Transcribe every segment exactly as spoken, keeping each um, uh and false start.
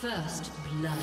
First blood.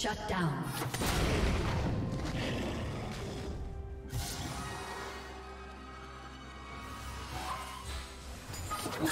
Shut down. So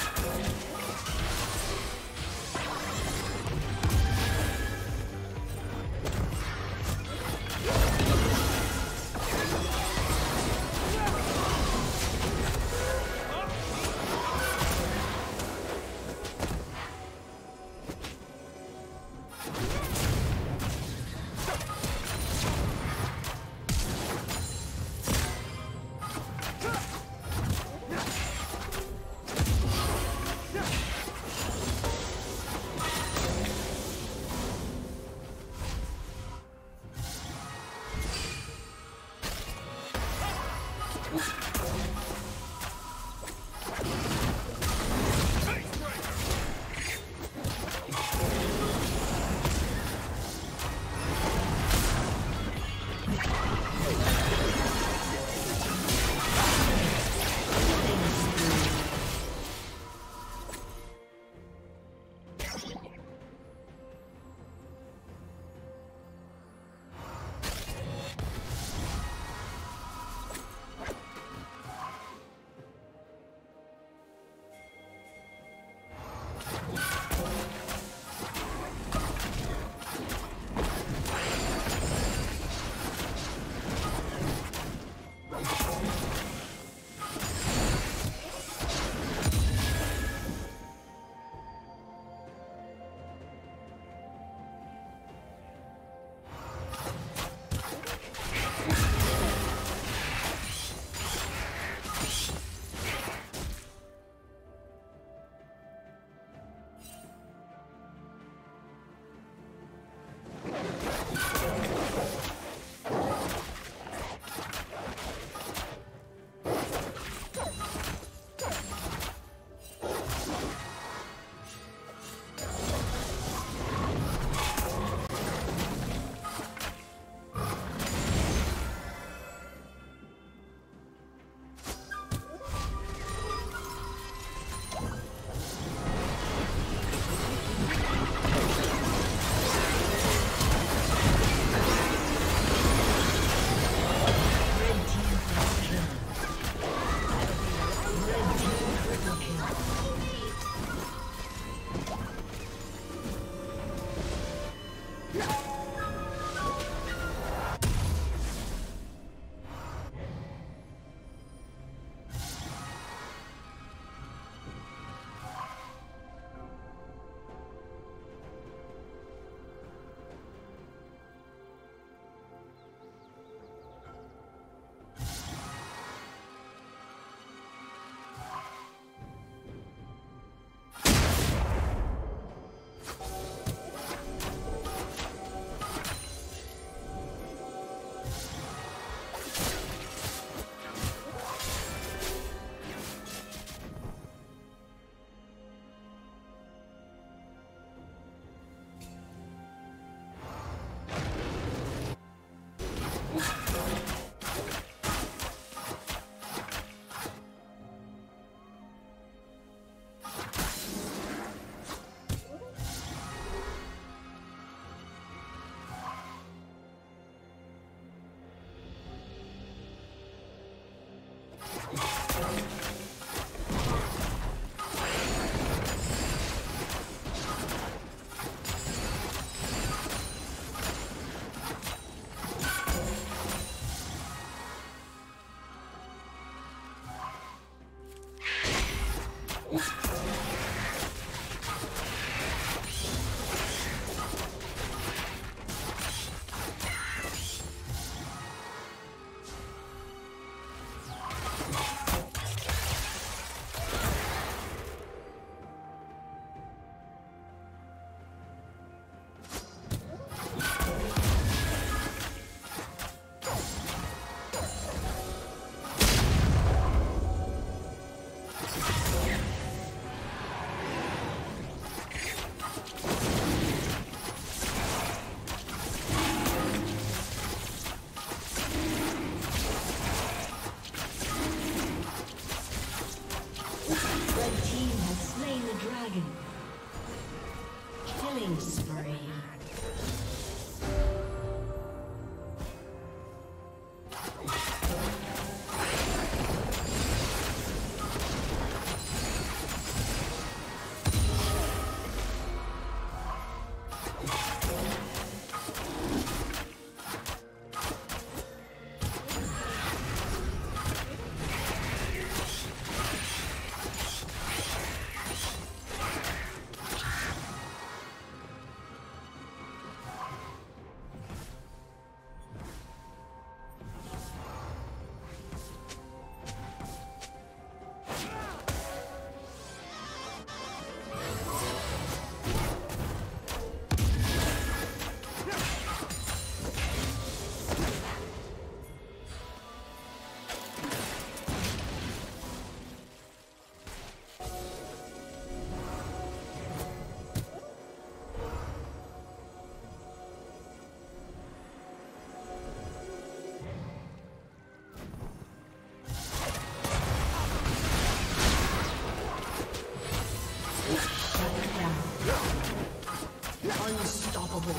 Unstoppable.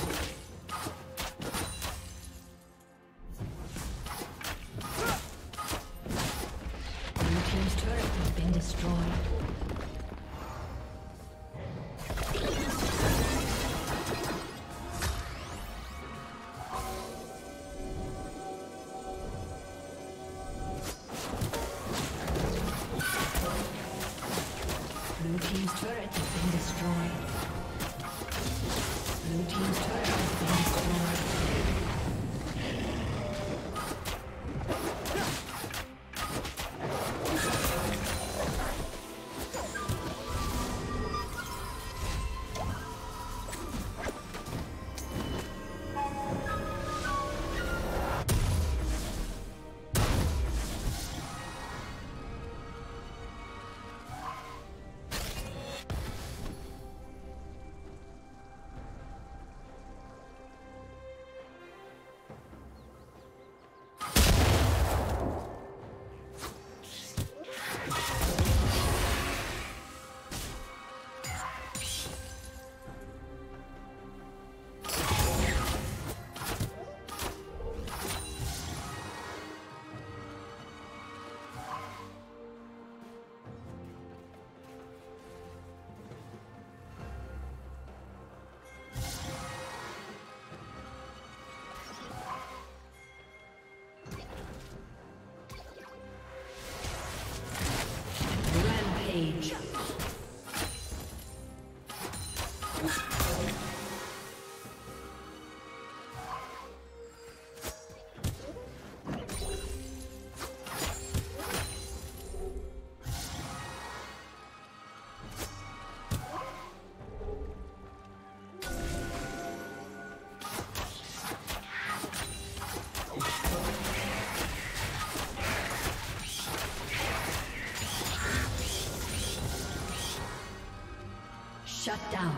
Blue team's turret has been destroyed. Shut down.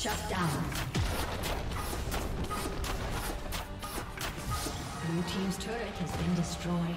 Shut down. Blue team's turret has been destroyed.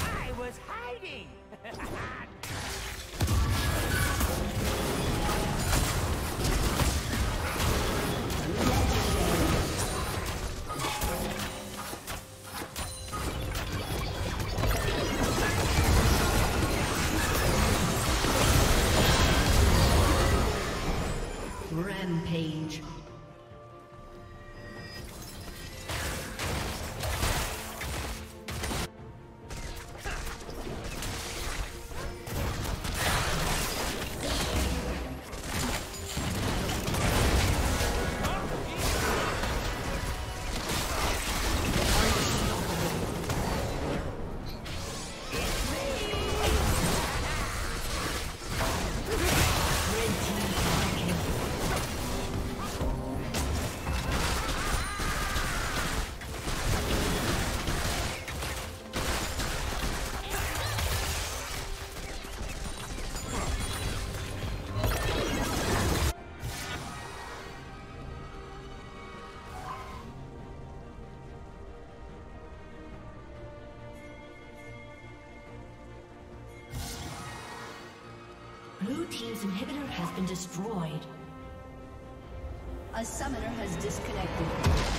I was hiding. Rampage. Blue team's inhibitor has been destroyed. A summoner has disconnected.